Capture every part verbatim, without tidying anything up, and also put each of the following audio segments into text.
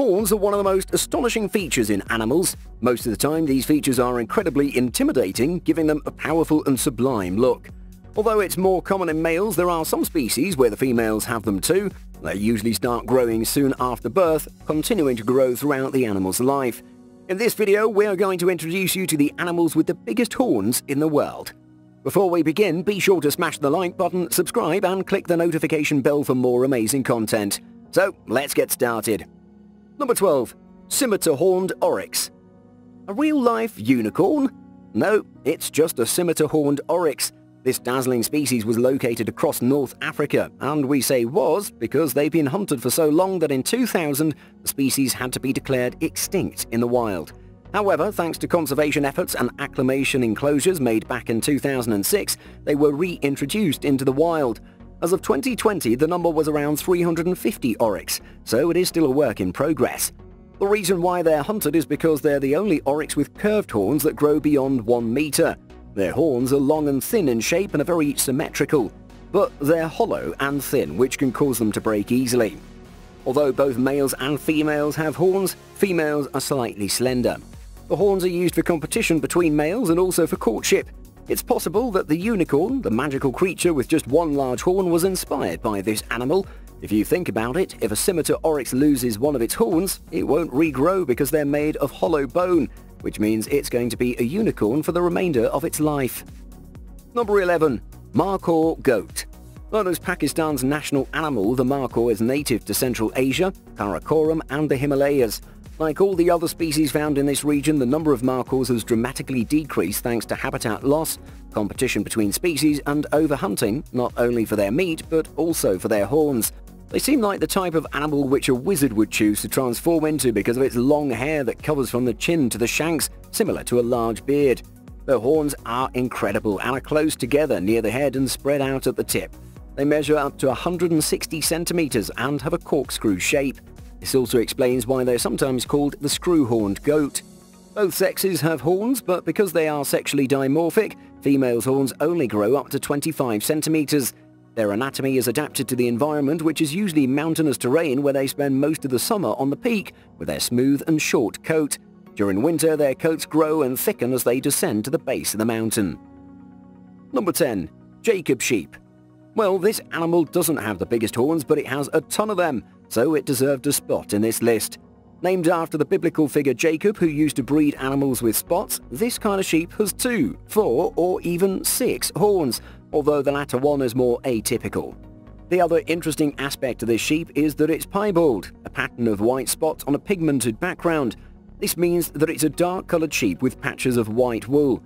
Horns are one of the most astonishing features in animals. Most of the time, these features are incredibly intimidating, giving them a powerful and sublime look. Although it's more common in males, there are some species where the females have them too. They usually start growing soon after birth, continuing to grow throughout the animal's life. In this video, we are going to introduce you to the animals with the biggest horns in the world. Before we begin, be sure to smash the like button, subscribe and click the notification bell for more amazing content. So, let's get started. Number twelve. Scimitar-Horned Oryx. A real-life unicorn? No, it's just a scimitar-horned oryx. This dazzling species was located across North Africa, and we say was because they've been hunted for so long that in two thousand, the species had to be declared extinct in the wild. However, thanks to conservation efforts and acclimation enclosures made back in two thousand six, they were reintroduced into the wild. As of twenty twenty, the number was around three hundred fifty oryx, so it is still a work in progress. The reason why they're hunted is because they're the only oryx with curved horns that grow beyond one meter. Their horns are long and thin in shape and are very symmetrical, but they're hollow and thin, which can cause them to break easily. Although both males and females have horns, females are slightly slender. The horns are used for competition between males and also for courtship. It's possible that the unicorn, the magical creature with just one large horn, was inspired by this animal. If you think about it, if a scimitar oryx loses one of its horns, it won't regrow because they're made of hollow bone, which means it's going to be a unicorn for the remainder of its life. Number eleven. Markhor Goat. Known as Pakistan's national animal, the Markhor is native to Central Asia, Karakoram and the Himalayas. Like all the other species found in this region, the number of Markhors has dramatically decreased thanks to habitat loss, competition between species and overhunting, not only for their meat but also for their horns. They seem like the type of animal which a wizard would choose to transform into because of its long hair that covers from the chin to the shanks, similar to a large beard. Their horns are incredible and are close together near the head and spread out at the tip. They measure up to one hundred sixty centimeters and have a corkscrew shape. This also explains why they're sometimes called the screw-horned goat. Both sexes have horns, but because they are sexually dimorphic, females' horns only grow up to twenty-five centimeters. Their anatomy is adapted to the environment, which is usually mountainous terrain where they spend most of the summer on the peak with their smooth and short coat. During winter, their coats grow and thicken as they descend to the base of the mountain. Number ten. Jacob Sheep. Well, this animal doesn't have the biggest horns, but it has a ton of them, so it deserved a spot in this list. Named after the biblical figure Jacob, who used to breed animals with spots, this kind of sheep has two, four, or even six horns, although the latter one is more atypical. The other interesting aspect of this sheep is that it's piebald, a pattern of white spots on a pigmented background. This means that it's a dark-coloured sheep with patches of white wool.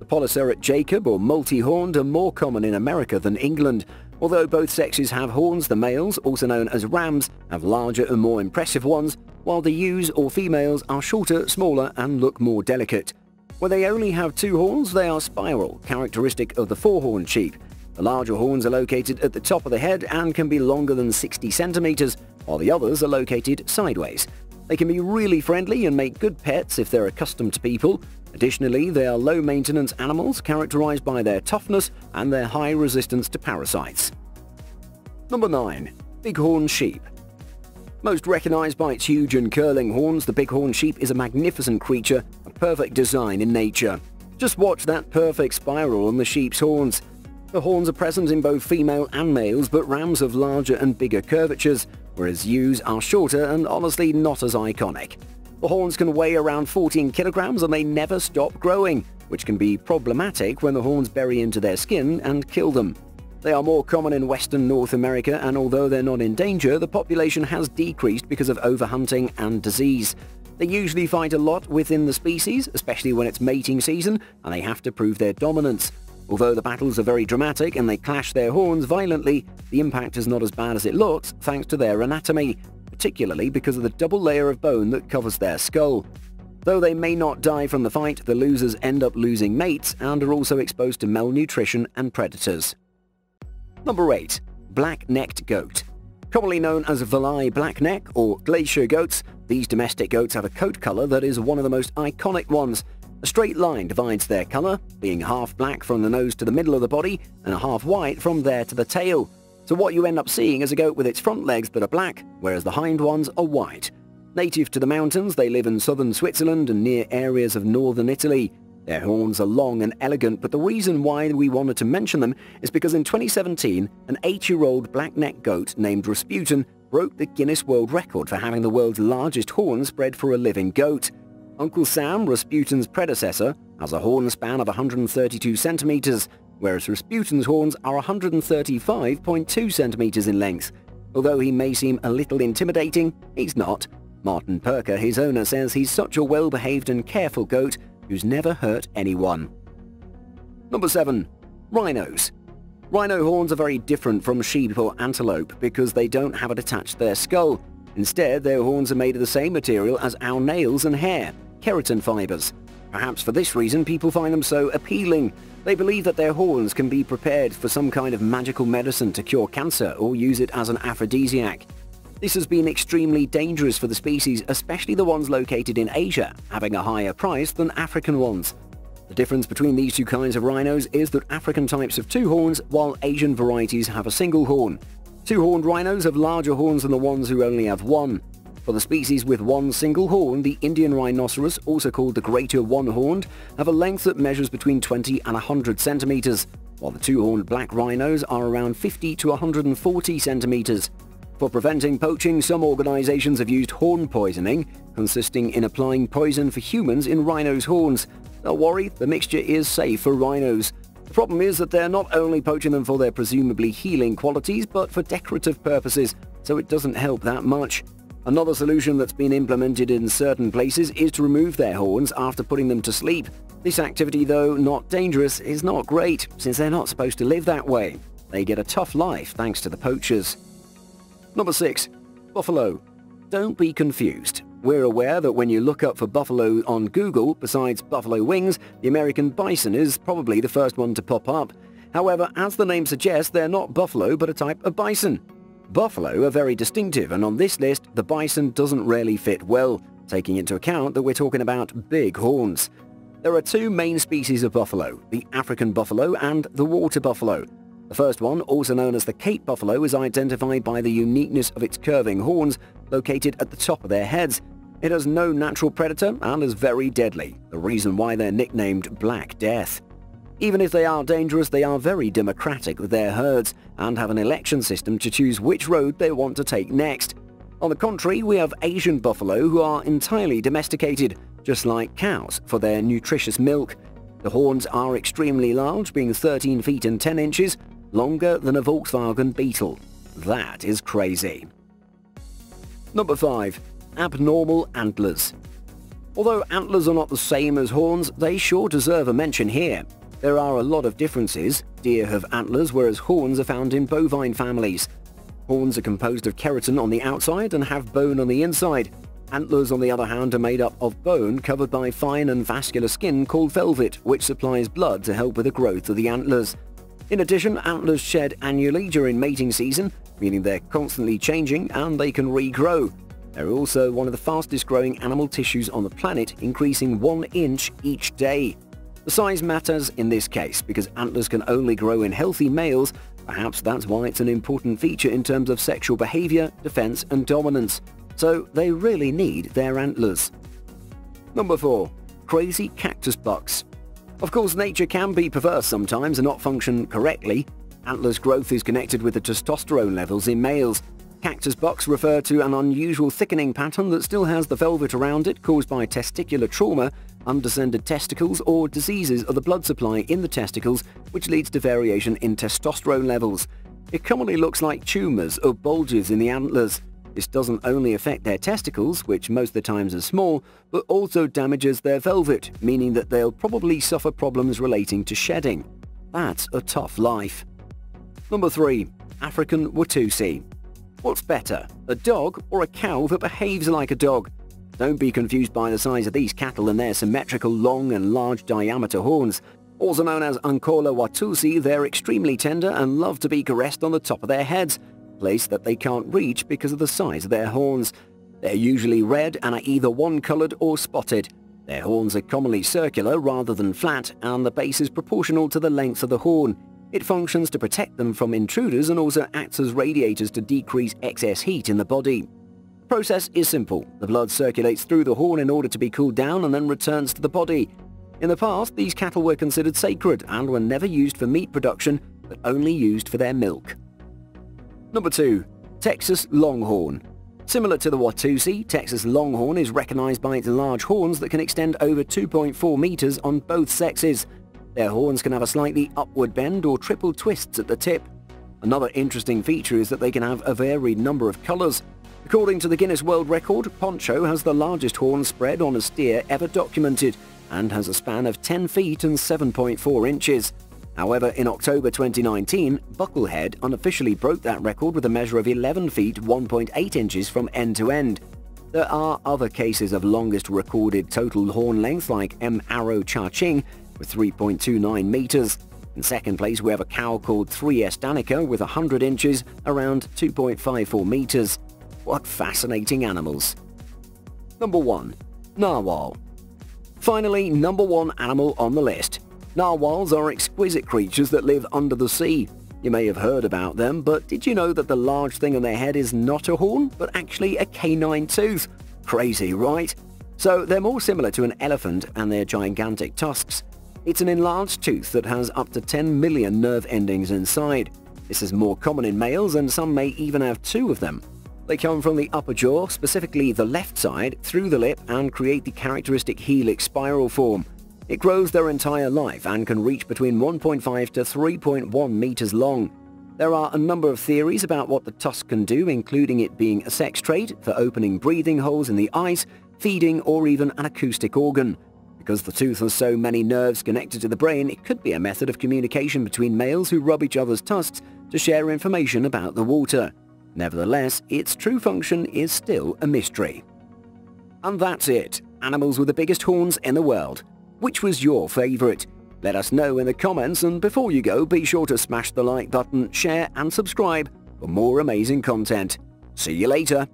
The Polyceret Jacob or multi-horned are more common in America than England. Although both sexes have horns, the males, also known as rams, have larger and more impressive ones, while the ewes or females are shorter, smaller and look more delicate. When they only have two horns, they are spiral, characteristic of the four-horned sheep. The larger horns are located at the top of the head and can be longer than sixty centimeters, while the others are located sideways. They can be really friendly and make good pets if they're accustomed to people. Additionally, they are low-maintenance animals characterized by their toughness and their high resistance to parasites. Number nine. Bighorn Sheep. Most recognized by its huge and curling horns, the bighorn sheep is a magnificent creature, a perfect design in nature. Just watch that perfect spiral on the sheep's horns. The horns are present in both female and males, but rams have larger and bigger curvatures, whereas ewes are shorter and honestly not as iconic. The horns can weigh around fourteen kilograms and they never stop growing, which can be problematic when the horns bury into their skin and kill them. They are more common in western North America, and although they're not in danger, the population has decreased because of overhunting and disease. They usually fight a lot within the species, especially when it's mating season, and they have to prove their dominance. Although the battles are very dramatic and they clash their horns violently, the impact is not as bad as it looks thanks to their anatomy, particularly because of the double layer of bone that covers their skull. Though they may not die from the fight, the losers end up losing mates and are also exposed to malnutrition and predators. Number eight. Black-necked Goat. Commonly known as Valais blackneck or glacier goats, these domestic goats have a coat color that is one of the most iconic ones. A straight line divides their color, being half black from the nose to the middle of the body and half white from there to the tail. So what you end up seeing is a goat with its front legs that are black, whereas the hind ones are white. Native to the mountains, they live in southern Switzerland and near areas of northern Italy. Their horns are long and elegant, but the reason why we wanted to mention them is because in twenty seventeen, an eight-year-old black-necked goat named Rasputin broke the Guinness World Record for having the world's largest horns bred for a living goat. Uncle Sam, Rasputin's predecessor, has a horn span of one hundred thirty-two centimeters, whereas Rasputin's horns are one hundred thirty-five point two centimeters in length. Although he may seem a little intimidating, he's not. Martin Perker, his owner, says he's such a well-behaved and careful goat who's never hurt anyone. Number seven. Rhinos. Rhino horns are very different from sheep or antelope because they don't have it attached to their skull. Instead, their horns are made of the same material as our nails and hair, keratin fibers. Perhaps for this reason people find them so appealing. They believe that their horns can be prepared for some kind of magical medicine to cure cancer or use it as an aphrodisiac. This has been extremely dangerous for the species, especially the ones located in Asia, having a higher price than African ones. The difference between these two kinds of rhinos is that African types have two horns, while Asian varieties have a single horn. Two-horned rhinos have larger horns than the ones who only have one. For the species with one single horn, the Indian rhinoceros, also called the greater one-horned, have a length that measures between twenty and one hundred centimeters, while the two-horned black rhinos are around fifty to one hundred forty centimeters. For preventing poaching, some organizations have used horn poisoning, consisting in applying poison for humans in rhinos' horns. Don't worry, the mixture is safe for rhinos. The problem is that they're not only poaching them for their presumably healing qualities, but for decorative purposes, so it doesn't help that much. Another solution that's been implemented in certain places is to remove their horns after putting them to sleep. This activity, though not dangerous, is not great, since they're not supposed to live that way. They get a tough life thanks to the poachers. Number six. Buffalo. Don't be confused. We're aware that when you look up for buffalo on Google, besides buffalo wings, the American bison is probably the first one to pop up. However, as the name suggests, they're not buffalo but a type of bison. Buffalo are very distinctive, and on this list, the bison doesn't really fit well, taking into account that we're talking about big horns. There are two main species of buffalo, the African buffalo and the water buffalo. The first one, also known as the Cape buffalo, is identified by the uniqueness of its curving horns located at the top of their heads. It has no natural predator and is very deadly, the reason why they're nicknamed Black Death. Even if they are dangerous, they are very democratic with their herds and have an election system to choose which road they want to take next. On the contrary, we have Asian buffalo who are entirely domesticated, just like cows, for their nutritious milk. The horns are extremely large, being thirteen feet and ten inches, longer than a Volkswagen Beetle. That is crazy. Number five. Abnormal antlers. Although antlers are not the same as horns, they sure deserve a mention here. There are a lot of differences. Deer have antlers, whereas horns are found in bovine families. Horns are composed of keratin on the outside and have bone on the inside. Antlers, on the other hand, are made up of bone covered by fine and vascular skin called velvet, which supplies blood to help with the growth of the antlers. In addition, antlers shed annually during mating season, meaning they're constantly changing and they can regrow. They're also one of the fastest growing animal tissues on the planet, increasing one inch each day. The size matters in this case because antlers can only grow in healthy males. Perhaps that's why it's an important feature in terms of sexual behavior, defense and dominance. So they really need their antlers. Number four. Crazy cactus bucks. Of course, nature can be perverse sometimes and not function correctly. Antlers growth is connected with the testosterone levels in males. Cactus bucks refer to an unusual thickening pattern that still has the velvet around it caused by testicular trauma, undescended testicles, or diseases of the blood supply in the testicles, which leads to variation in testosterone levels. It commonly looks like tumors or bulges in the antlers. This doesn't only affect their testicles, which most of the times are small, but also damages their velvet, meaning that they'll probably suffer problems relating to shedding. That's a tough life. Number three. African Watusi. What's better, a dog or a cow that behaves like a dog? Don't be confused by the size of these cattle and their symmetrical long and large diameter horns. Also known as Ankole Watusi, they're extremely tender and love to be caressed on the top of their heads, place that they can't reach because of the size of their horns. They're usually red and are either one-coloured or spotted. Their horns are commonly circular rather than flat, and the base is proportional to the length of the horn. It functions to protect them from intruders and also acts as radiators to decrease excess heat in the body. The process is simple. The blood circulates through the horn in order to be cooled down and then returns to the body. In the past, these cattle were considered sacred and were never used for meat production, but only used for their milk. Number two. Texas Longhorn. Similar to the Watusi, Texas Longhorn is recognized by its large horns that can extend over two point four meters on both sexes. Their horns can have a slightly upward bend or triple twists at the tip. Another interesting feature is that they can have a varied number of colors. According to the Guinness World Record, Poncho has the largest horn spread on a steer ever documented and has a span of ten feet and seven point four inches. However, in October twenty nineteen, Bucklehead unofficially broke that record with a measure of eleven feet one point eight inches from end to end. There are other cases of longest recorded total horn length like M-Arrow Cha-Ching with three point two nine meters. In second place, we have a cow called three S Danica with one hundred inches, around two point five four meters. What fascinating animals. Number one. Narwhal. Finally, number one animal on the list. Narwhals are exquisite creatures that live under the sea. You may have heard about them, but did you know that the large thing on their head is not a horn, but actually a canine tooth? Crazy, right? So they're more similar to an elephant and their gigantic tusks. It's an enlarged tooth that has up to ten million nerve endings inside. This is more common in males, and some may even have two of them. They come from the upper jaw, specifically the left side, through the lip and create the characteristic helix spiral form. It grows their entire life and can reach between one point five to three point one meters long. There are a number of theories about what the tusk can do, including it being a sex trait, for opening breathing holes in the ice, feeding, or even an acoustic organ. Because the tooth has so many nerves connected to the brain, it could be a method of communication between males who rub each other's tusks to share information about the water. Nevertheless, its true function is still a mystery. And that's it. Animals with the biggest horns in the world. Which was your favorite? Let us know in the comments, and before you go, be sure to smash the like button, share and subscribe for more amazing content. See you later.